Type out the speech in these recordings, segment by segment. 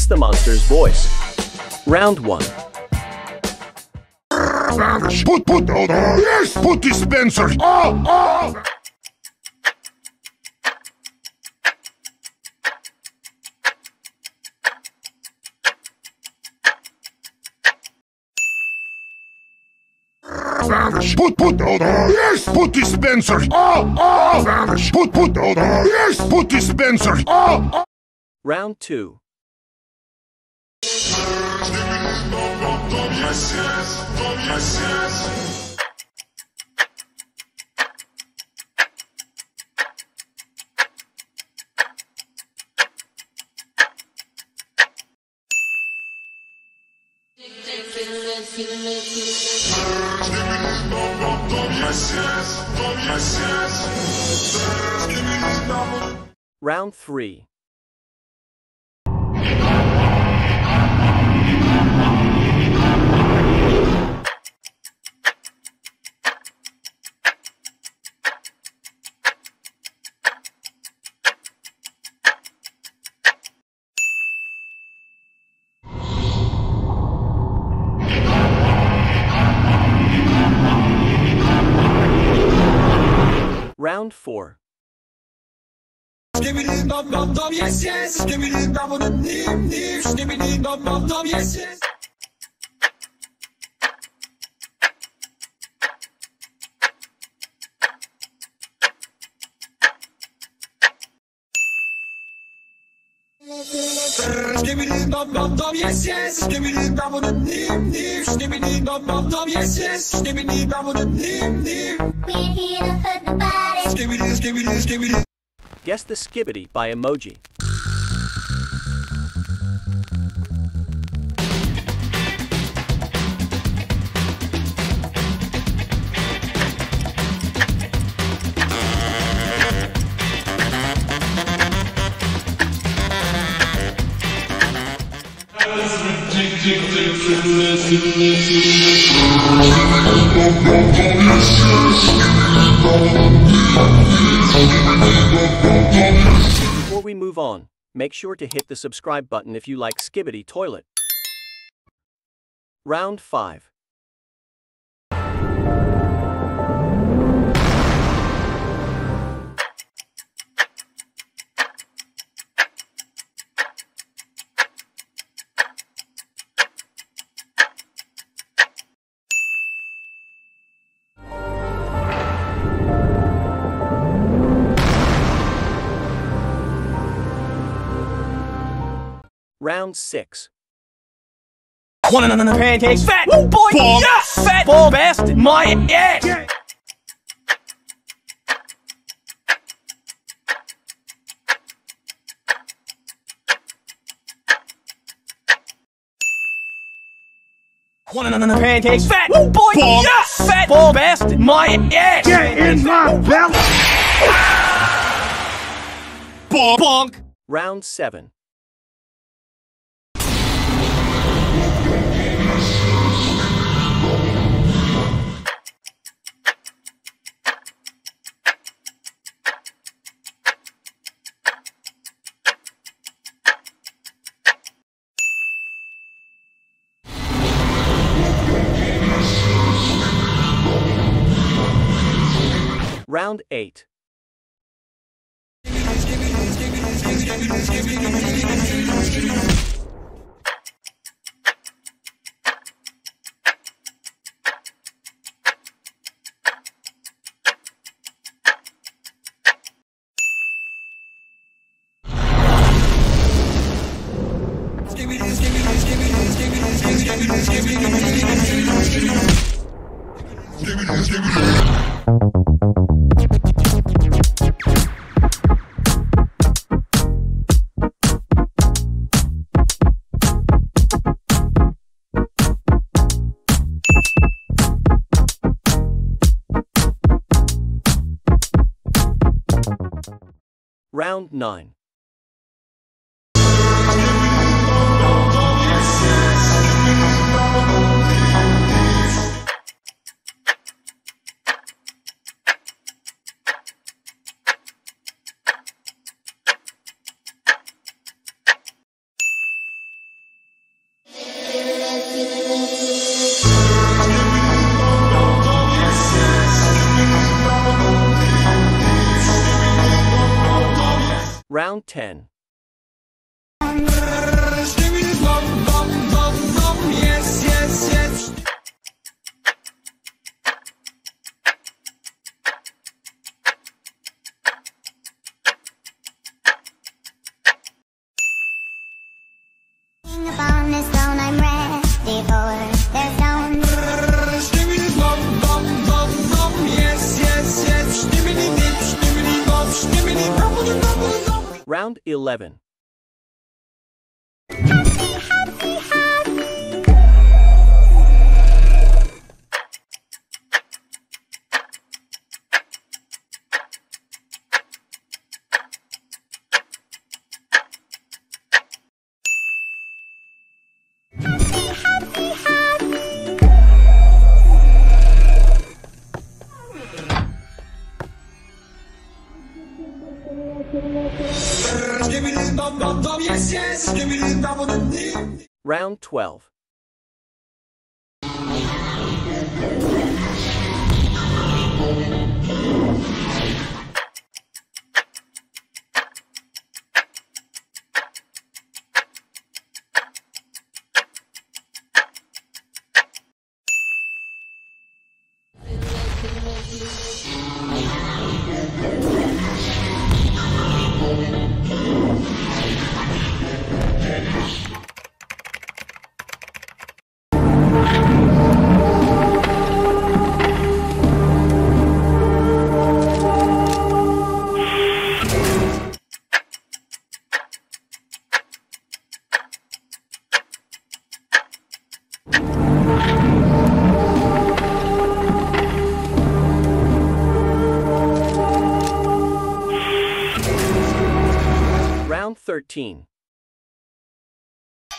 Guess the monster's voice. Round 1. Yes, put dispenser. Oh. Yes, put dispenser. Oh. Put yes, put dispenser. Oh. Round 2. Yes. Round 3. Round 4. Guess the Skibidi by emoji. Before we move on, make sure to hit the subscribe button if you like Skibidi Toilet. Round 5. Round 6. Pancakes, fat boy, yeah, fat bastard, my ass. Yeah. Pancakes, fat boy, yeah, fat bastard, my ass. Get in my belly. Bonk. Round 7. Round 8. Round 9. Round 10. Yes, yes, yes. Upon this stone, I'm ready for their stone. Skibidi bum bum bum bum. Yes, yes, yes. Skibidi dip, skibidi bum, skibidi bubble bubble bubble. Round 11. Round 12. Round 13.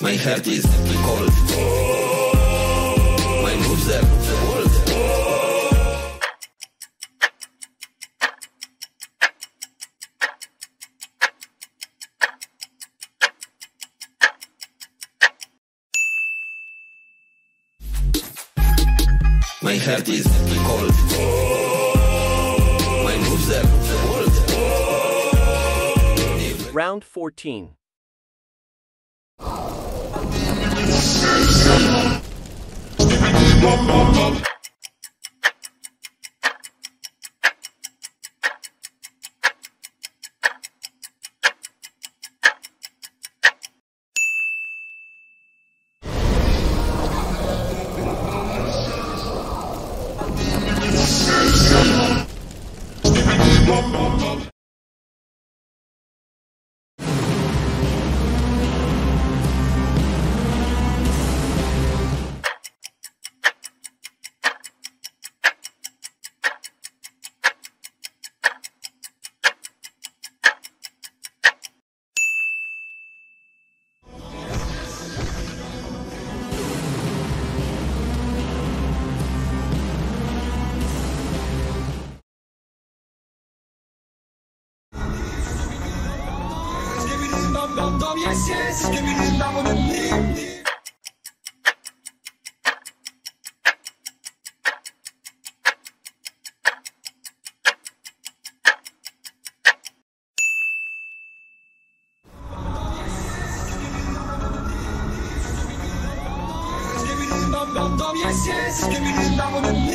My heart is deeply cold. My moves are cold. My heart is deeply cold. My moves are cold. Round 14. Yes, yes, give me the double the knee. Yes, yes, give me the double the knee.